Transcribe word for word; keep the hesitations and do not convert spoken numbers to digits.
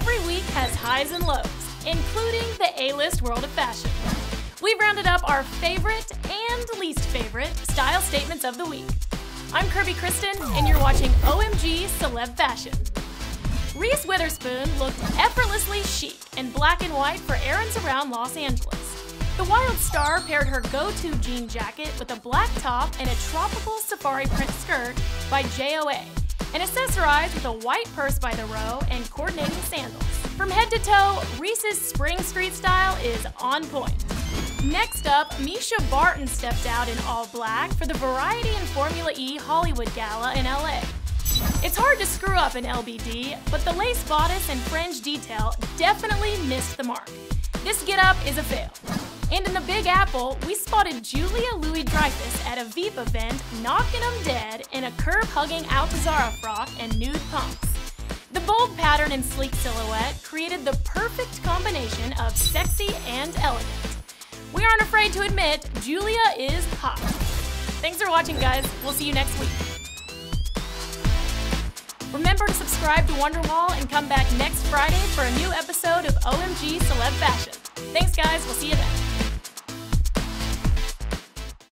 every week has highs and lows, including the A-list world of fashion. We've rounded up our favorite and least favorite style statements of the week. I'm Kirby Kristen, and you're watching O M G Celeb Fashion. Reese Witherspoon looked effortlessly chic in black and white for errands around Los Angeles. The wild star paired her go-to jean jacket with a black top and a tropical safari print skirt by J O A, and accessorized with a white purse by The Row and coordinating sandals. From head to toe, Reese's Spring Street style is on point. Next up, Mischa Barton stepped out in all black for the Variety and Formula E Hollywood Gala in L A. It's hard to screw up in L B D, but the lace bodice and fringe detail definitely missed the mark. This getup is a fail. And in the Big Apple, we spotted Julia Louis-Dreyfus at a Veep event knocking them dead in a curb-hugging Alta Zara frock and nude pumps. The bold pattern and sleek silhouette created the perfect combination of sexy and elegant. We aren't afraid to admit Julia is hot. Thanks for watching, guys. We'll see you next week. Remember to subscribe to Wonderwall and come back next Friday for a new episode of O M G Celeb Fashion. Thanks, guys. We'll see you then.